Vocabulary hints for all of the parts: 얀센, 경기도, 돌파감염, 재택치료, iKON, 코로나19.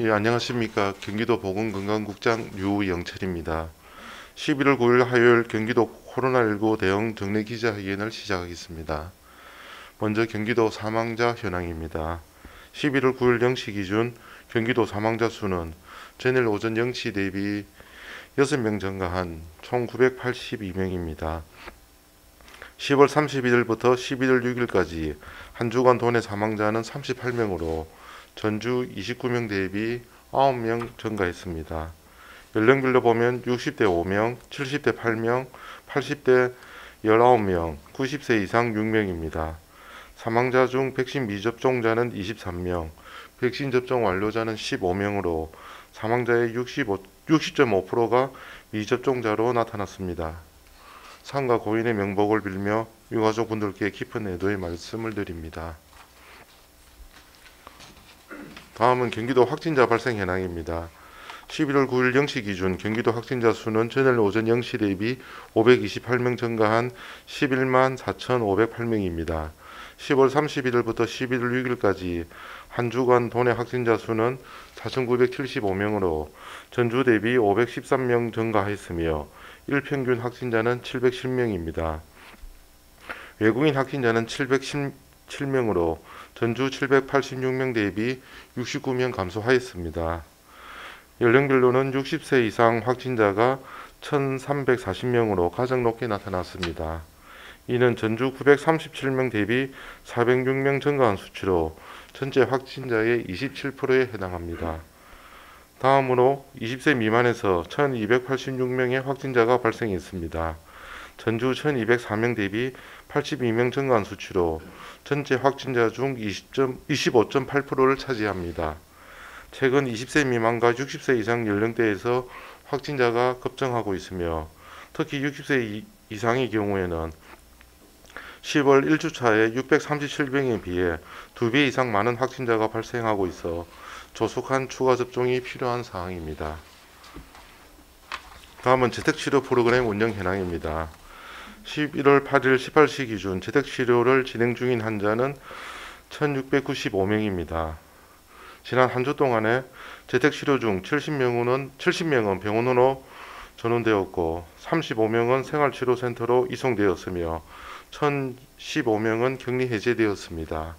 예, 안녕하십니까. 경기도 보건건강국장 유영철입니다. 11월 9일 화요일 경기도 코로나19 대응 정례 기자회견을 시작하겠습니다. 먼저 경기도 사망자 현황입니다. 11월 9일 0시 기준 경기도 사망자 수는 전일 오전 0시 대비 6명 증가한 총 982명입니다. 10월 31일부터 11월 6일까지 한 주간 도내 사망자는 38명으로 전주 29명 대비 9명 증가했습니다. 연령별로 보면 60대 5명, 70대 8명, 80대 19명, 90세 이상 6명입니다. 사망자 중 백신 미접종자는 23명, 백신 접종 완료자는 15명으로 사망자의 60.5%가 미접종자로 나타났습니다. 상가 고인의 명복을 빌며 유가족분들께 깊은 애도의 말씀을 드립니다. 다음은 경기도 확진자 발생 현황입니다. 11월 9일 0시 기준 경기도 확진자 수는 전일 오전 0시 대비 528명 증가한 114,508명입니다. 10월 31일부터 11월 6일까지 한 주간 도내 확진자 수는 4,975명으로 전주 대비 513명 증가했으며 일평균 확진자는 710명입니다. 외국인 확진자는 717명으로 전주 786명 대비 69명 감소하였습니다. 연령별로는 60세 이상 확진자가 1,340명으로 가장 높게 나타났습니다. 이는 전주 937명 대비 406명 증가한 수치로 전체 확진자의 27%에 해당합니다. 다음으로 20세 미만에서 1,286명의 확진자가 발생했습니다. 전주 1,204명 대비 82명 증가한 수치로 전체 확진자 중 25.8%를 차지합니다. 최근 20세 미만과 60세 이상 연령대에서 확진자가 급증하고 있으며 특히 60세 이상의 경우에는 10월 1주차에 637명에 비해 2배 이상 많은 확진자가 발생하고 있어 조속한 추가 접종이 필요한 사항입니다. 다음은 재택치료 프로그램 운영 현황입니다. 11월 8일 18시 기준 재택치료를 진행 중인 환자는 1,695명입니다. 지난 한 주 동안에 재택치료 중 70명은 병원으로 전원되었고 35명은 생활치료센터로 이송되었으며 1,015명은 격리 해제되었습니다.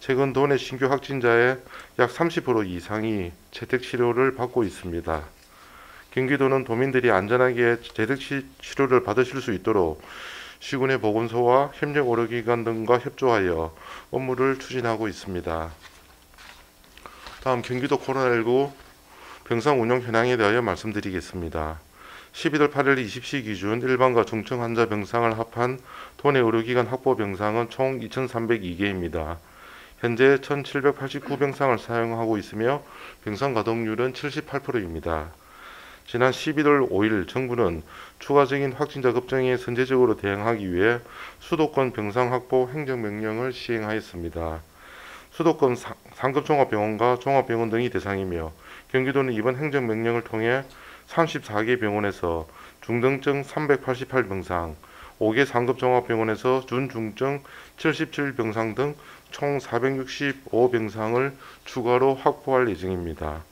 최근 도내 신규 확진자의 약 30% 이상이 재택치료를 받고 있습니다. 경기도는 도민들이 안전하게 재택치료를 받으실 수 있도록 시군의 보건소와 협력의료기관 등과 협조하여 업무를 추진하고 있습니다. 다음 경기도 코로나19 병상 운영 현황에 대하여 말씀드리겠습니다. 11월 8일 20시 기준 일반과 중증 환자 병상을 합한 도내 의료기관 확보 병상은 총 2,302개입니다. 현재 1,789병상을 사용하고 있으며 병상 가동률은 78%입니다. 지난 11월 5일 정부는 추가적인 확진자 급증에 선제적으로 대응하기 위해 수도권 병상 확보 행정명령을 시행하였습니다. 수도권 상급종합병원과 종합병원 등이 대상이며 경기도는 이번 행정명령을 통해 34개 병원에서 중등증 388병상, 5개 상급종합병원에서 준중증 77병상 등 총 465병상을 추가로 확보할 예정입니다.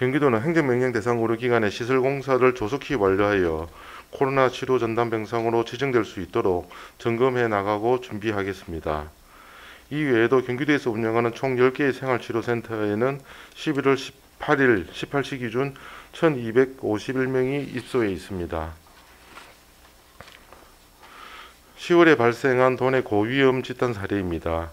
경기도는 행정명령 대상 의료기관의 시설공사를 조속히 완료하여 코로나 치료 전담 병상으로 지정될 수 있도록 점검해 나가고 준비하겠습니다. 이 외에도 경기도에서 운영하는 총 10개의 생활치료센터에는 11월 8일 18시 기준 1,251명이 입소해 있습니다. 10월에 발생한 도내 고위험 집단 사례입니다.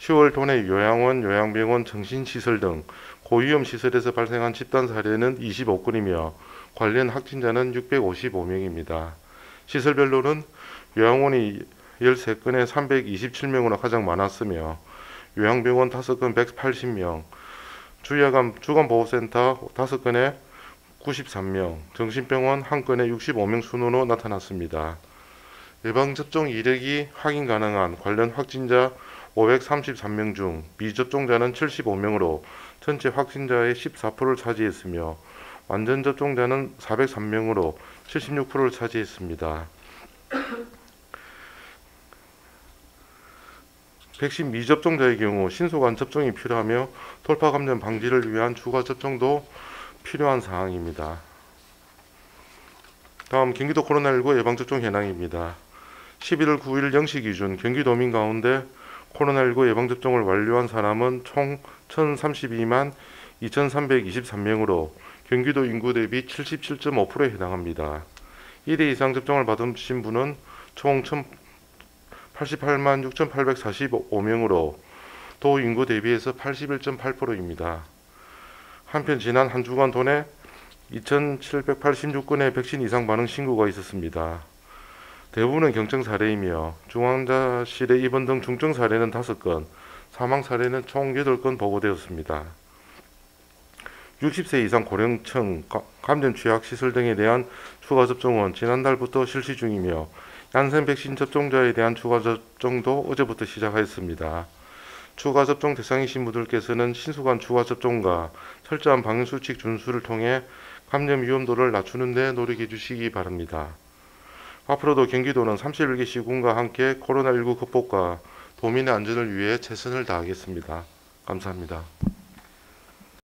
10월 도내 요양원, 요양병원, 정신시설 등 고위험 시설에서 발생한 집단 사례는 25건이며 관련 확진자는 655명입니다. 시설별로는 요양원이 13건에 327명으로 가장 많았으며 요양병원 5건 180명, 주간보호센터 5건에 93명, 정신병원 1건에 65명 순으로 나타났습니다. 예방접종 이력이 확인 가능한 관련 확진자 533명 중 미접종자는 75명으로 전체 확진자의 14%를 차지했으며 완전 접종자는 403명으로 76%를 차지했습니다. 백신 미접종자의 경우 신속한 접종이 필요하며 돌파 감염 방지를 위한 추가 접종도 필요한 사항입니다. 다음 경기도 코로나19 예방접종 현황입니다. 11월 9일 0시 기준 경기도민 가운데 코로나19 예방접종을 완료한 사람은 총 1032만 2323명으로 경기도 인구 대비 77.5%에 해당합니다. 1회 이상 접종을 받으신 분은 총 88만 6,845명으로 도 인구 대비해서 81.8%입니다. 한편 지난 한 주간 도 내 2,786건의 백신 이상 반응 신고가 있었습니다. 대부분은 경증 사례이며 중환자실에 입원 등 중증 사례는 5건, 사망 사례는 총 8건 보고되었습니다. 60세 이상 고령층, 감염 취약시설 등에 대한 추가 접종은 지난달부터 실시 중이며 얀센 백신 접종자에 대한 추가 접종도 어제부터 시작하였습니다. 추가 접종 대상이신 분들께서는 신속한 추가 접종과 철저한 방역수칙 준수를 통해 감염 위험도를 낮추는 데 노력해 주시기 바랍니다. 앞으로도 경기도는 31개 시군과 함께 코로나19 극복과 도민의 안전을 위해 최선을 다하겠습니다. 감사합니다.